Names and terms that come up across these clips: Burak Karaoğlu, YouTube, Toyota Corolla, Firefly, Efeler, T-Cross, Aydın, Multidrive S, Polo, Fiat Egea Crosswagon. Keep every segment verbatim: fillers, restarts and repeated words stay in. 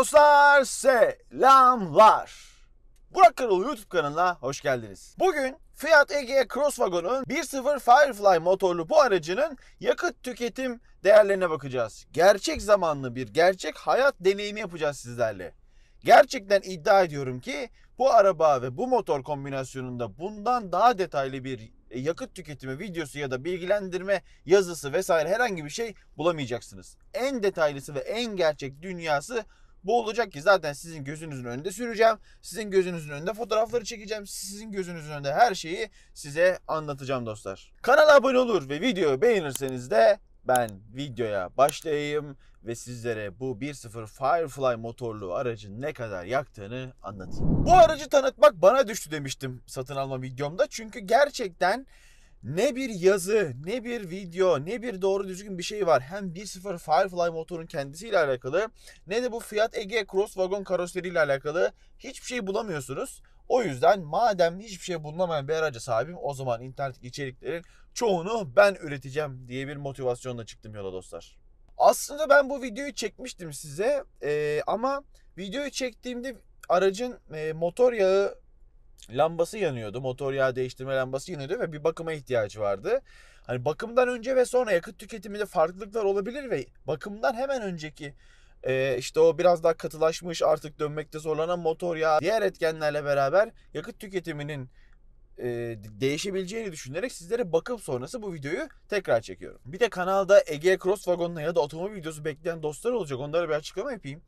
Dostlar selamlar. Burak Karaoğlu YouTube kanalına hoş geldiniz. Bugün Fiat Egea Crosswagon'un bir nokta sıfır Firefly motorlu bu aracının yakıt tüketim değerlerine bakacağız. Gerçek zamanlı bir gerçek hayat deneyimi yapacağız sizlerle. Gerçekten iddia ediyorum ki bu araba ve bu motor kombinasyonunda bundan daha detaylı bir yakıt tüketimi videosu ya da bilgilendirme yazısı vesaire herhangi bir şey bulamayacaksınız. En detaylısı ve en gerçek dünyası bu olacak ki zaten sizin gözünüzün önünde süreceğim. Sizin gözünüzün önünde fotoğrafları çekeceğim. Sizin gözünüzün önünde her şeyi size anlatacağım dostlar. Kanala abone olur ve videoyu beğenirseniz de ben videoya başlayayım ve sizlere bu bir nokta sıfır Firefly motorlu aracın ne kadar yaktığını anlatayım. Bu aracı tanıtmak bana düştü demiştim satın alma videomda. Çünkü gerçekten ne bir yazı, ne bir video, ne bir doğru düzgün bir şey var. Hem bir nokta sıfır Firefly motorun kendisiyle alakalı ne de bu Fiat Egea Crosswagon karoseriyle alakalı hiçbir şey bulamıyorsunuz. O yüzden madem hiçbir şey bulunamayan bir araca sahibim, o zaman internet içeriklerin çoğunu ben üreteceğim diye bir motivasyonla çıktım yola dostlar. Aslında ben bu videoyu çekmiştim size ee, ama videoyu çektiğimde aracın e, motor yağı lambası yanıyordu. Motor yağı değiştirme lambası yanıyordu ve bir bakıma ihtiyacı vardı. Hani bakımdan önce ve sonra yakıt tüketiminde farklılıklar olabilir ve bakımdan hemen önceki Ee, işte o biraz daha katılaşmış, artık dönmekte zorlanan motor yağı, diğer etkenlerle beraber yakıt tüketiminin e, değişebileceğini düşünerek sizlere bakım sonrası bu videoyu tekrar çekiyorum. Bir de kanalda Egea Crosswagon'la ya da otomobil videosu bekleyen dostlar olacak, onlara bir açıklama yapayım.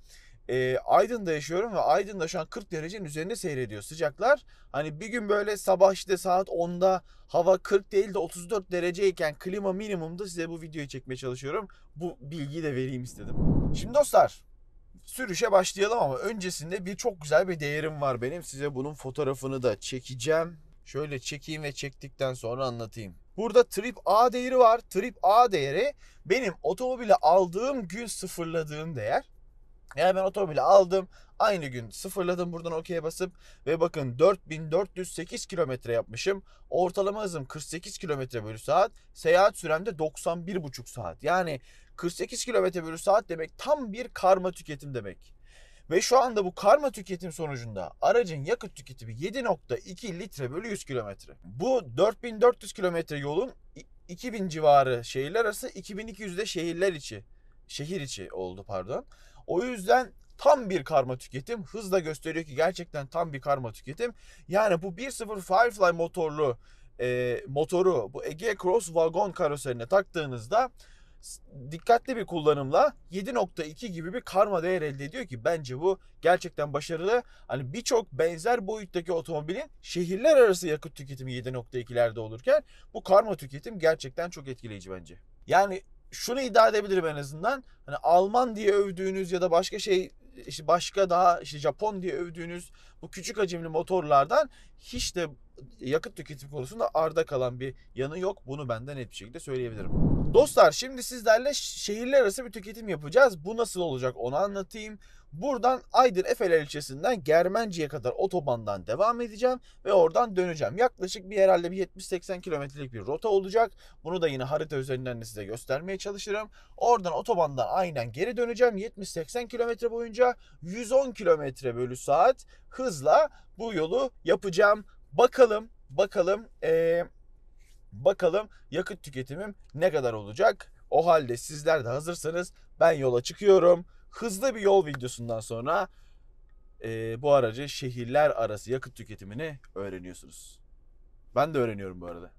E, Aydın'da yaşıyorum ve Aydın'da şu an kırk derecenin üzerinde seyrediyor sıcaklar. Hani bir gün böyle sabah işte saat onda hava kırk değil de otuz dört dereceyken klima minimumda size bu videoyu çekmeye çalışıyorum. Bu bilgiyi de vereyim istedim. Şimdi dostlar sürüşe başlayalım ama öncesinde bir çok güzel bir değerim var benim. Size bunun fotoğrafını da çekeceğim. Şöyle çekeyim ve çektikten sonra anlatayım. Burada Trip A değeri var. Trip A değeri benim otomobili aldığım gün sıfırladığım değer. Yani ben otomobili aldım, aynı gün sıfırladım buradan okey'e basıp ve bakın dört bin dört yüz sekiz kilometre yapmışım. Ortalama hızım kırk sekiz kilometre bölü saat, seyahat süremde doksan bir buçuk saat. Yani kırk sekiz kilometre bölü saat demek tam bir karma tüketim demek. Ve şu anda bu karma tüketim sonucunda aracın yakıt tüketimi yedi nokta iki litre bölü yüz kilometre. Bu dört bin dört yüz kilometre yolun iki bin civarı şehirler arası, iki bin iki yüzde şehirler içi, şehir içi oldu pardon. O yüzden tam bir karma tüketim. Hızla gösteriyor ki gerçekten tam bir karma tüketim. Yani bu bir nokta sıfır Firefly motorlu e, motoru bu Egea Crosswagon karoserine taktığınızda dikkatli bir kullanımla yedi nokta iki gibi bir karma değer elde ediyor ki bence bu gerçekten başarılı. Hani birçok benzer boyuttaki otomobilin şehirler arası yakıt tüketimi yedi nokta ikilerde olurken bu karma tüketim gerçekten çok etkileyici bence. Yani şunu iddia edebilirim en azından. Hani Alman diye övdüğünüz ya da başka şey işte başka daha işte Japon diye övdüğünüz bu küçük hacimli motorlardan hiç de yakıt tüketimi konusunda arda kalan bir yanı yok. Bunu benden net bir şekilde söyleyebilirim. Dostlar şimdi sizlerle şehirler arası bir tüketim yapacağız. Bu nasıl olacak onu anlatayım. Buradan Aydın Efeler ilçesinden Germenci'ye kadar otobandan devam edeceğim ve oradan döneceğim. Yaklaşık bir herhalde bir yetmiş seksen kilometrelik bir rota olacak. Bunu da yine harita üzerinden de size göstermeye çalışırım. Oradan otobandan aynen geri döneceğim. yetmiş seksen kilometre boyunca yüz on kilometre bölü saat hızla bu yolu yapacağım. Bakalım, bakalım, ee, bakalım yakıt tüketimim ne kadar olacak? O halde sizler de hazırsanız ben yola çıkıyorum. Hızlı bir yol videosundan sonra e, bu aracı şehirler arası yakıt tüketimini öğreniyorsunuz. Ben de öğreniyorum bu arada.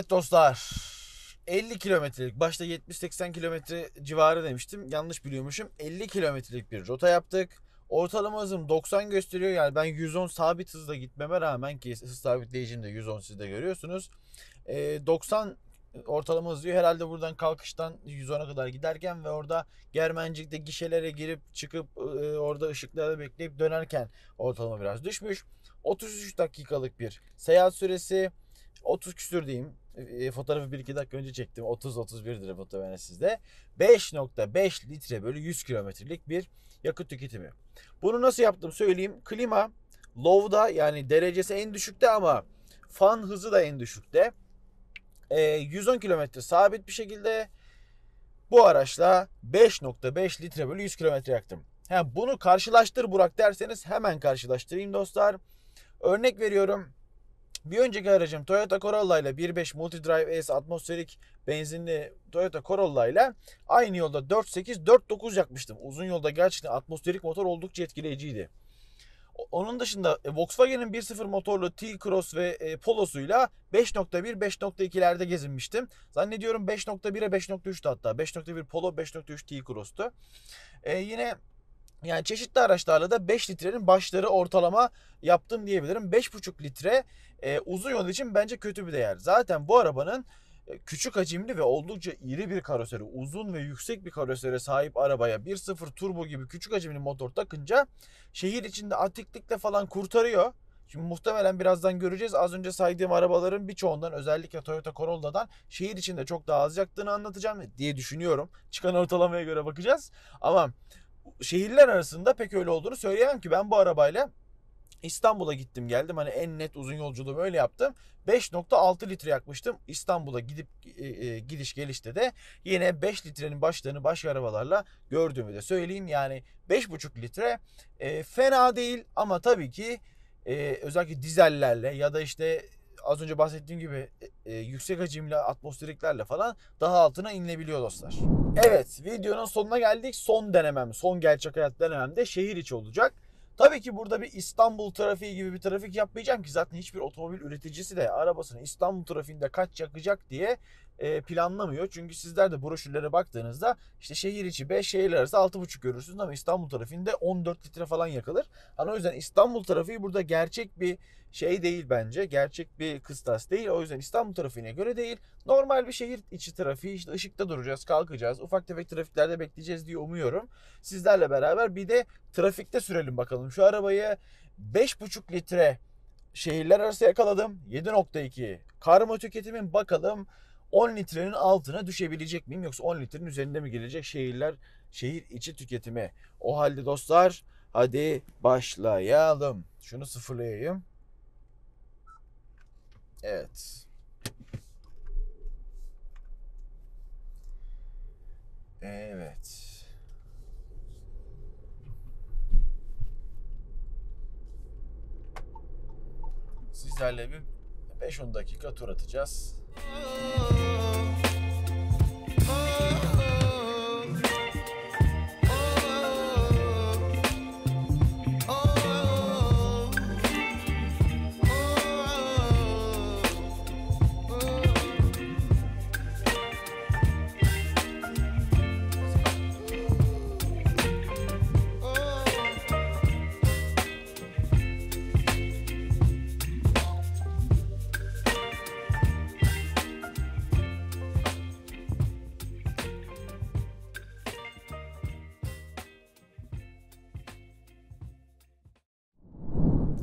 Evet dostlar, elli kilometrelik, başta yetmiş seksen kilometre civarı demiştim, yanlış biliyormuşum. elli kilometrelik bir rota yaptık. Ortalama hızım doksan gösteriyor, yani ben yüz on sabit hızla gitmeme rağmen, ki hız sabitleyicimde yüz on, siz de görüyorsunuz. doksan ortalama hızı herhalde. Buradan kalkıştan yüz ona kadar giderken ve orada Germencik'te gişelere girip çıkıp e, orada ışıklarda bekleyip dönerken ortalama biraz düşmüş. otuz üç dakikalık bir seyahat süresi, otuz küsür diyeyim. E, fotoğrafı bir iki dakika önce çektim, otuz otuz bir lira muhtemelen sizde. beş nokta beş litre bölü yüz kilometrelik bir yakıt tüketimi. Bunu nasıl yaptım söyleyeyim. Klima low'da, yani derecesi en düşükte ama fan hızı da en düşükte. yüz on kilometre sabit bir şekilde bu araçla beş nokta beş litre bölü yüz kilometre yaktım. Ha, bunu karşılaştır Burak derseniz hemen karşılaştırayım dostlar. Örnek veriyorum. Bir önceki aracım Toyota Corolla ile bir nokta beş Multidrive S atmosferik benzinli Toyota Corolla ile aynı yolda dört sekiz dört dokuz yakmıştım. Uzun yolda gerçekten atmosferik motor oldukça etkileyiciydi. Onun dışında Volkswagen'in bir nokta sıfır motorlu T-Cross ve Polo'suyla beş nokta bir beş nokta iki'lerde gezinmiştim. Zannediyorum beş nokta bir'e beş nokta üç'tü hatta. beş nokta bir Polo, beş nokta üç T-Cross'tu. Ee, yine yani çeşitli araçlarla da beş litrenin başları ortalama yaptım diyebilirim. beş buçuk litre e, uzun yol için bence kötü bir değer. Zaten bu arabanın küçük hacimli ve oldukça iri bir karoseri, uzun ve yüksek bir karosere sahip arabaya bir nokta sıfır turbo gibi küçük hacimli motor takınca şehir içinde atiklikle falan kurtarıyor. Şimdi muhtemelen birazdan göreceğiz. Az önce saydığım arabaların birçoğundan, özellikle Toyota Corolla'dan şehir içinde çok daha az yaktığını anlatacağım diye düşünüyorum. Çıkan ortalamaya göre bakacağız. Ama şehirler arasında pek öyle olduğunu söyleyemem ki. Ben bu arabayla İstanbul'a gittim geldim, hani en net uzun yolculuğu böyle yaptım. beş nokta altı litre yakmıştım. İstanbul'a gidip e, e, gidiş gelişte de yine beş litrenin başlarını başka arabalarla gördüğümü de söyleyeyim. Yani beş buçuk litre e, fena değil ama tabii ki e, özellikle dizellerle ya da işte az önce bahsettiğim gibi e, yüksek hacimli atmosferiklerle falan daha altına inilebiliyor dostlar. Evet, videonun sonuna geldik. Son denemem, son gerçek hayat denemem de şehir içi olacak. Tabii ki burada bir İstanbul trafiği gibi bir trafik yapmayacağım ki, zaten hiçbir otomobil üreticisi de arabasını İstanbul trafiğinde kaç yakacak diye planlamıyor. Çünkü sizler de broşürlere baktığınızda işte şehir içi beş, şehirler arası altı buçuk görürsünüz ama İstanbul trafiğinde on dört litre falan yakılır. Yani o yüzden İstanbul trafiği burada gerçek bir şey değil bence. Gerçek bir kıstas değil. O yüzden İstanbul trafiğine göre değil. Normal bir şehir içi trafiği, işte ışıkta duracağız, kalkacağız, ufak tefek trafiklerde bekleyeceğiz diye umuyorum. Sizlerle beraber bir de trafikte sürelim bakalım şu arabayı. Beş buçuk litre şehirler arası yakaladım. yedi nokta iki karma tüketimin, bakalım on litrenin altına düşebilecek miyim, yoksa on litrenin üzerinde mi gelecek şehirler, şehir içi tüketimi? O halde dostlar hadi başlayalım. Şunu sıfırlayayım. Evet. Evet. Sizlerle bir beş on dakika tur atacağız.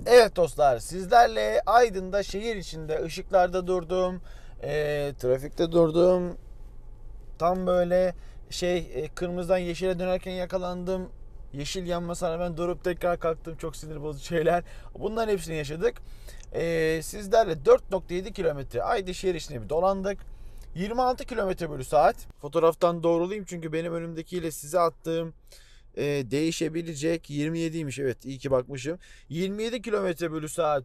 Evet dostlar, sizlerle Aydın'da şehir içinde ışıklarda durdum, e, trafikte durdum, tam böyle şey e, kırmızıdan yeşile dönerken yakalandım, yeşil yanmasına rağmen durup tekrar kalktım, çok sinir bozucu şeyler, bunların hepsini yaşadık. E, sizlerle dört nokta yedi kilometre Aydın şehir içinde bir dolandık, yirmi altı kilometre bölü saat. Fotoğraftan doğrulayayım çünkü benim önümdekiyle size attığım Ee, değişebilecek. yirmi yedi'ymiş, evet, iyi ki bakmışım. yirmi yedi kilometre bölü saat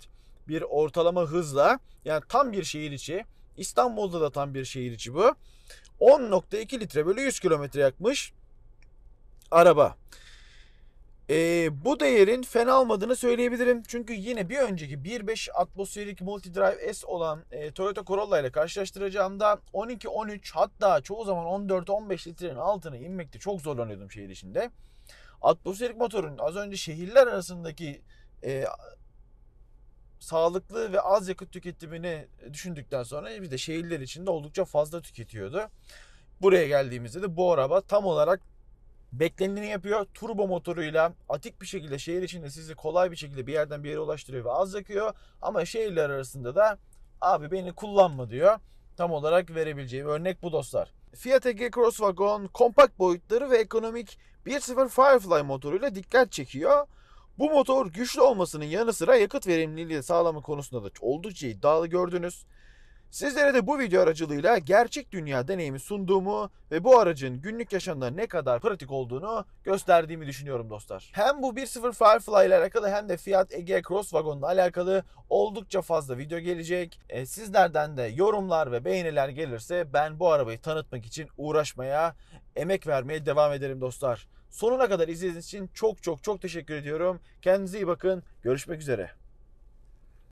bir ortalama hızla, yani tam bir şehir içi. İstanbul'da da tam bir şehir içi bu. on nokta iki litre bölü yüz kilometre yakmış araba. Ee, bu değerin fena olmadığını söyleyebilirim. Çünkü yine bir önceki bir nokta beş atmosferik Multidrive S olan e, Toyota Corolla ile karşılaştıracağımda on iki on üç hatta çoğu zaman on dört on beş litrenin altına inmekte çok zorlanıyordum şehir içinde. Atmosferik motorun az önce şehirler arasındaki e, sağlıklı ve az yakıt tüketimini düşündükten sonra bir de şehirler içinde oldukça fazla tüketiyordu. Buraya geldiğimizde de bu araba tam olarak beklenileni yapıyor. Turbo motoruyla atik bir şekilde şehir içinde sizi kolay bir şekilde bir yerden bir yere ulaştırıyor ve az yakıyor. Ama şehirler arasında da abi beni kullanma diyor. Tam olarak verebileceğim örnek bu dostlar. Fiat Egea Crosswagon kompakt boyutları ve ekonomik bir nokta sıfır Firefly motoruyla dikkat çekiyor. Bu motor güçlü olmasının yanı sıra yakıt verimliliği sağlama konusunda da oldukça iddialı gördünüz. Sizlere de bu video aracılığıyla gerçek dünya deneyimi sunduğumu ve bu aracın günlük yaşamda ne kadar pratik olduğunu gösterdiğimi düşünüyorum dostlar. Hem bu bir nokta sıfır Firefly ile alakalı hem de Fiat Egea Crosswagon ile alakalı oldukça fazla video gelecek. E, sizlerden de yorumlar ve beğeniler gelirse ben bu arabayı tanıtmak için uğraşmaya, emek vermeye devam ederim dostlar. Sonuna kadar izlediğiniz için çok çok çok teşekkür ediyorum. Kendinize iyi bakın. Görüşmek üzere.